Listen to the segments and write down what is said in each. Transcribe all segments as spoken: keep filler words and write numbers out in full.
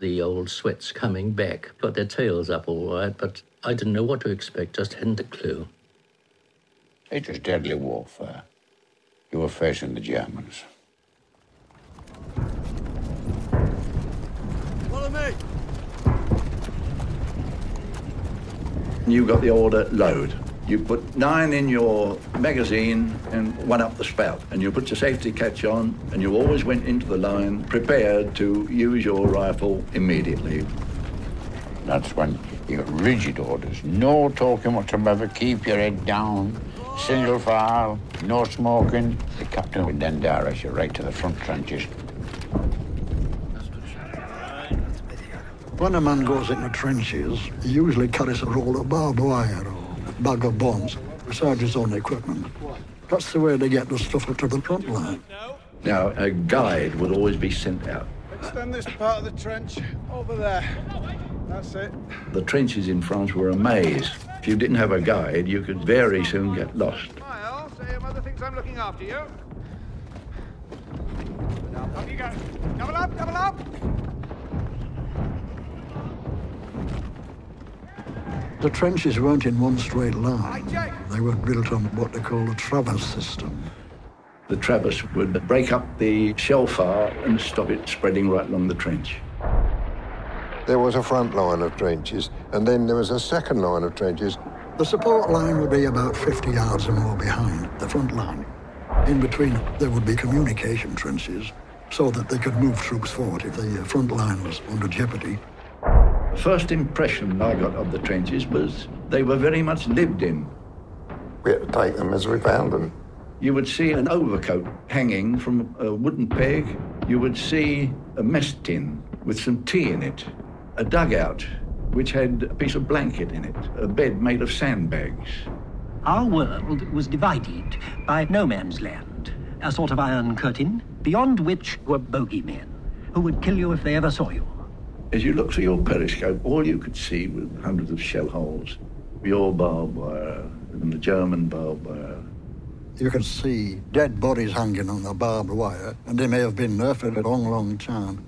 The old sweats coming back, got their tails up all right, but I didn't know what to expect, just hadn't a clue. It was deadly warfare. You were facing the Germans. Follow me! You got the order, load. You put nine in your magazine and one up the spout, and you put your safety catch on, and you always went into the line prepared to use your rifle immediately. That's when you got rigid orders. No talking whatsoever, keep your head down, single file, no smoking. The captain would then direct you right to the front trenches. When a man goes into trenches, he usually carries a roll of barbed wire or a bag of bombs beside his own equipment. That's the way they get the stuff up to the front line. Now, a guide would always be sent out. Extend this part of the trench over there. That's it. The trenches in France were a maze. If you didn't have a guide, you could very soon get lost. Miles, so your mother thinks I'm looking after you. Up you go. Double up, double up. The trenches weren't in one straight line. They were built on what they call a traverse system. The traverse would break up the shell fire and stop it spreading right along the trench. There was a front line of trenches, and then there was a second line of trenches. The support line would be about fifty yards or more behind the front line. In between, there would be communication trenches, so that they could move troops forward if the front line was under jeopardy. The first impression I got of the trenches was they were very much lived in. We had to take them as we found them. You would see an overcoat hanging from a wooden peg. You would see a mess tin with some tea in it, a dugout which had a piece of blanket in it, a bed made of sandbags. Our world was divided by no man's land, a sort of iron curtain, beyond which were bogeymen who would kill you if they ever saw you. As you looked through your periscope, all you could see was hundreds of shell holes. Your barbed wire and the German barbed wire. You could see dead bodies hanging on the barbed wire, and they may have been there for a long, long time.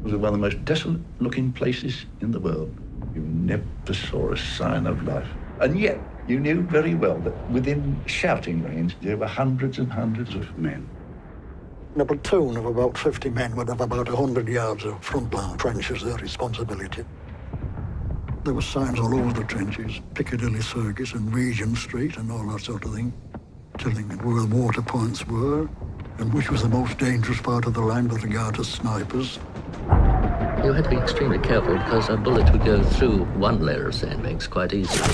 It was one of the most desolate-looking places in the world. You never saw a sign of life. And yet, you knew very well that within shouting range, there were hundreds and hundreds of men. A platoon of about fifty men would have about one hundred yards of front-line trench as their responsibility. There were signs all over the trenches, Piccadilly Circus and Regent Street and all that sort of thing, telling where the water points were and which was the most dangerous part of the line with regard to snipers. You had to be extremely careful because a bullet would go through one layer of sandbags quite easily.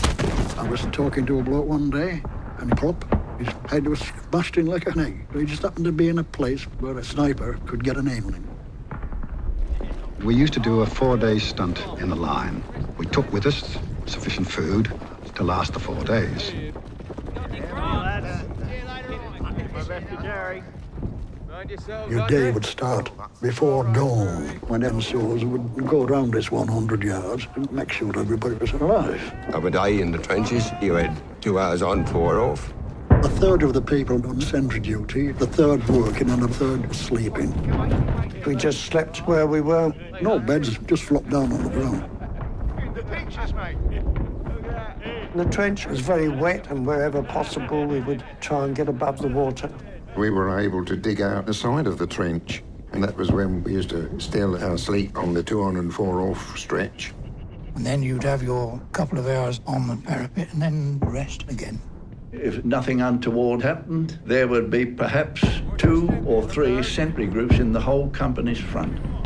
I was talking to a bloke one day and plop, his head was smashed in like an egg. He just happened to be in a place where a sniper could get an aim on him. We used to do a four-day stunt in the line. We took with us sufficient food to last the four days. Your day would start before dawn, when M C Os would go around this one hundred yards and make sure everybody was alive. Every day in the trenches, you had two hours on, four off. A third of the people on sentry duty, the third working and a third sleeping. We just slept where we were. No beds, just flopped down on the ground. The pictures, mate. The trench was very wet, and wherever possible we would try and get above the water. We were able to dig out the side of the trench, and that was when we used to steal our sleep on the two oh four off stretch. And then you'd have your couple of hours on the parapet and then rest again. If nothing untoward happened, there would be perhaps two or three sentry groups in the whole company's front.